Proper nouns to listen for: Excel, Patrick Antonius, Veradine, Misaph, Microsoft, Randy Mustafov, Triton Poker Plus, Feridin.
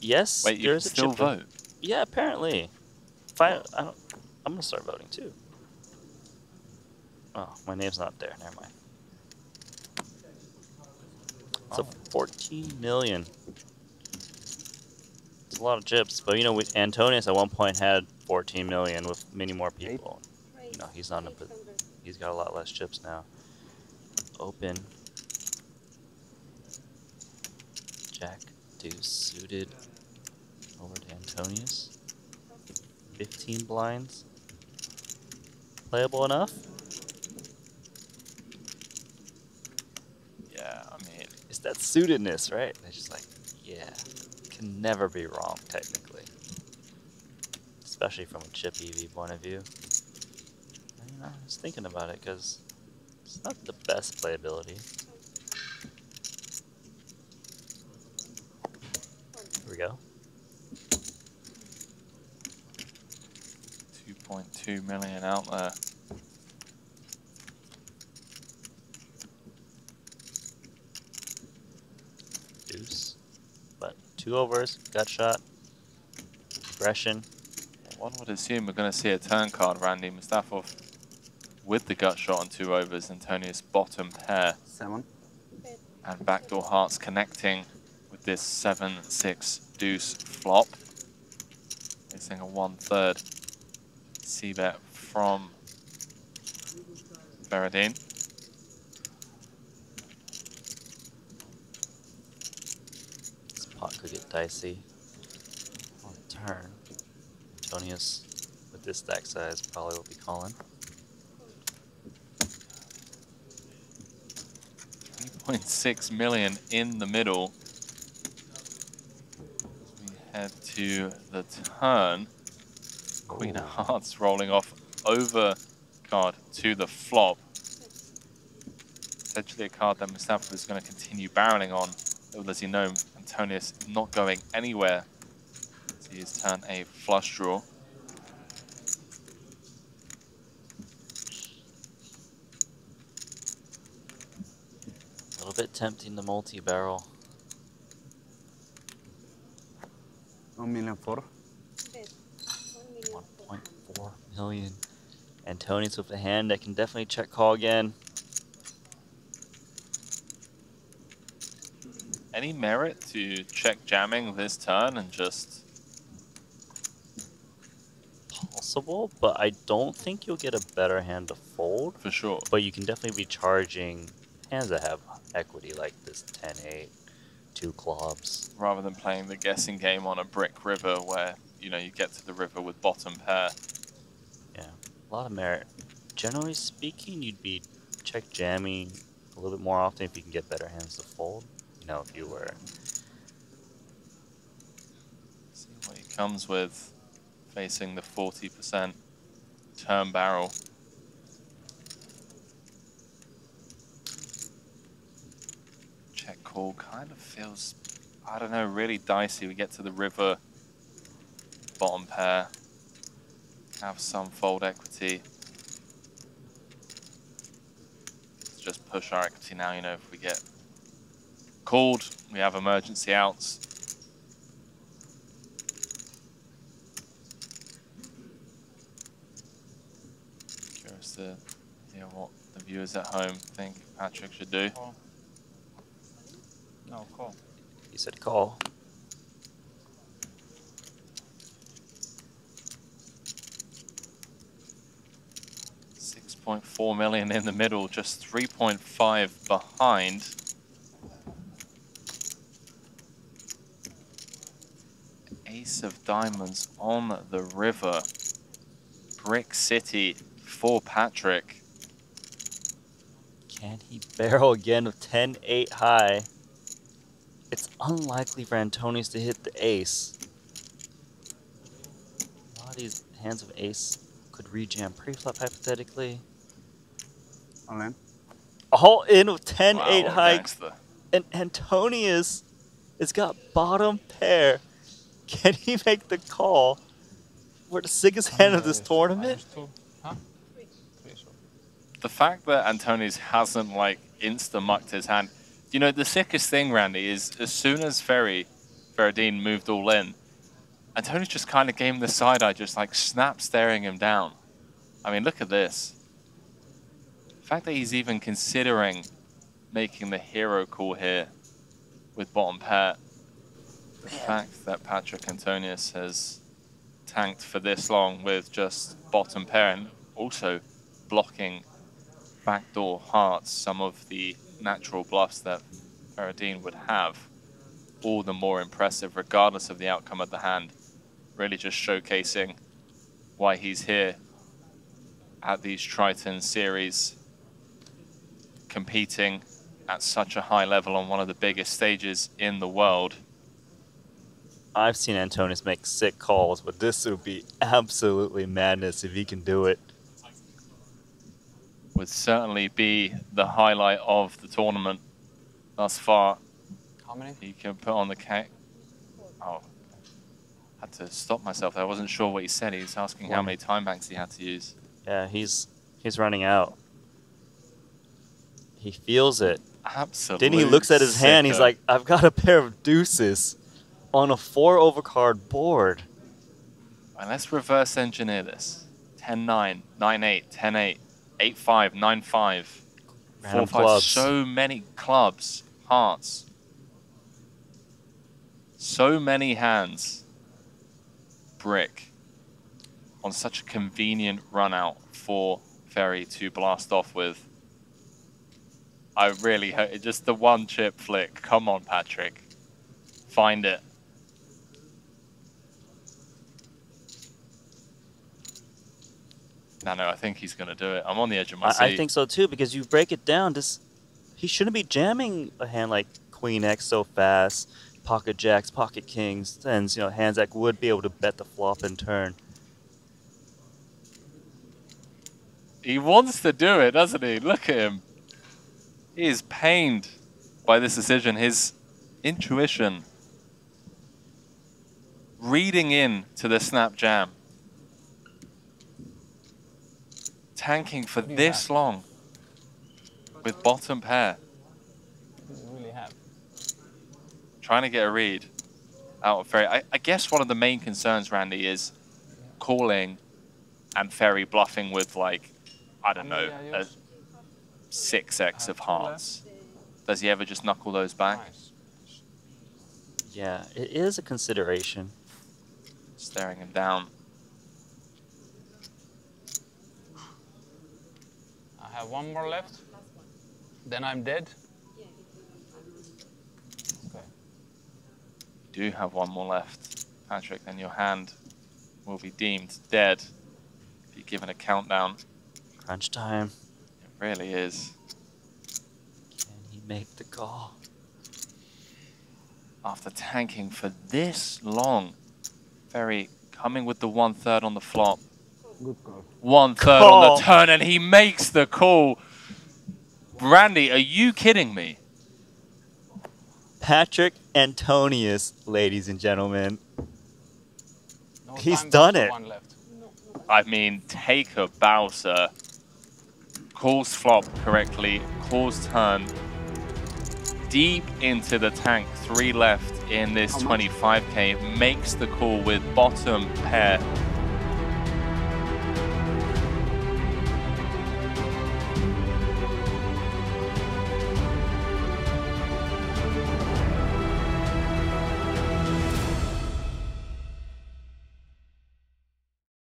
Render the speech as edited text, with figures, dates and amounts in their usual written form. Yes, wait, you can still vote. Yeah, apparently. If I'm gonna start voting too. Oh, my name's not there. Never mind. So 14 million. It's a lot of chips, but you know, with Antonius at one point had 14 million with many more people. You know, he's not. He's got a lot less chips now. Open. Jack deuce suited over to Antonius. 15 blinds. Playable enough? Yeah, I mean, it's that suitedness, right? They're just like, yeah, can never be wrong, technically. Especially from a chip EV point of view. I mean, I was thinking about it, because it's not the best playability. Here we go. 2.2 million out there. Deuce. But two overs, gut shot, aggression. One would assume we're going to see a turn card, Randy Mustafov with the gut shot on two overs, Antonius bottom pair. Seven. And backdoor hearts connecting with this 7-6 deuce flop. Missing a 1/3. C-bet from Veradine. This pot could get dicey on the turn. Antonius, with this stack size, probably will be calling. 3.6 million in the middle. We head to the turn. Queen of Hearts rolling off over card to the flop. Essentially a card that Misaph is going to continue barreling on. Little does he know, Antonius not going anywhere. So he has turned a flush draw. A little bit tempting the multi-barrel. 1,4 million. 1.4 million. Antonius with a hand that can definitely check call again. Any merit to check jamming this turn and just possible, but I don't think you'll get a better hand to fold. For sure. But you can definitely be charging hands that have equity like this 10-8, two clubs. Rather than playing the guessing game on a brick river where you know, you get to the river with bottom pair. Yeah, a lot of merit. Generally speaking, you'd be check jamming a little bit more often if you can get better hands to fold. You know, if you were. See what he comes with, facing the 40% turn barrel. Check call kind of feels, I don't know, really dicey. We get to the river. Bottom pair, have some fold equity. Let's just push our equity now, you know, if we get called, we have emergency outs. Curious to hear what the viewers at home think Patrick should do. Call. No, call. He said call. $4 million in the middle, just 3.5 behind. Ace of diamonds on the river. Brick City for Patrick. Can he barrel again with 10-8 high? It's unlikely for Antonius to hit the ace. A lot of these hands of ace could rejam preflop hypothetically. All in. All in with 10-8 high, and Antonius has got bottom pair. Can he make the call? We're the sickest hand of this tournament. Huh? The fact that Antonius hasn't like insta-mucked his hand. You know, the sickest thing, Randy, is as soon as Ferry Veradine moved all in. Antonius just kind of gave him the side eye, just like snap staring him down. I mean, look at this. The fact that he's even considering making the hero call here with bottom pair. The fact that Patrick Antonius has tanked for this long with just bottom pair and also blocking backdoor hearts, some of the natural bluffs that Feridin would have, all the more impressive regardless of the outcome of the hand, really just showcasing why he's here at these Triton series, competing at such a high level on one of the biggest stages in the world. I've seen Antonius make sick calls, but this would be absolutely madness if he can do it. Would certainly be the highlight of the tournament thus far. How many? He can put on the cake. Oh, had to stop myself. I wasn't sure what he said. He was asking how many time banks he had to use. Yeah, he's running out. He feels it. Absolutely. Then he looks at his hand. He's like, I've got a pair of deuces on a 4-overcard board. Right, let's reverse engineer this. 10-9, 9-8, 10-8, 8-5, 9-5, 4-5. So many clubs, hearts. So many hands. Brick. On such a convenient run out for Ferry to blast off with. I really hope, just the one chip flick. Come on, Patrick. Find it. No, I think he's going to do it. I'm on the edge of my seat. I think so too, because you break it down. He shouldn't be jamming a hand like Queen X so fast. Pocket jacks, pocket kings, tens, you know, hands that would be able to bet the flop and turn. He wants to do it, doesn't he? Look at him. He is pained by this decision. His intuition reading in to the snap jam. Tanking for this long with bottom pair. Really have. Trying to get a read out of Ferry. I guess one of the main concerns, Randy, is calling and Ferry bluffing with, like, I don't know, a 6x of hearts. Does he ever just knuckle those back? Yeah, it is a consideration. Staring him down. I have one more left, then I'm dead. Okay. You do have one more left, Patrick, then your hand will be deemed dead if you're given a countdown. Crunch time. It really is. Can he make the call? After tanking for this long, Ferry coming with the 1/3 on the flop. Good call. 1/3 on the turn, and he makes the call. Randy, are you kidding me? Patrick Antonius, ladies and gentlemen. No, he's done it. I mean, take a bow, sir. Calls flop correctly, calls turn. Deep into the tank, 3 left in this 25K, makes the call with bottom pair.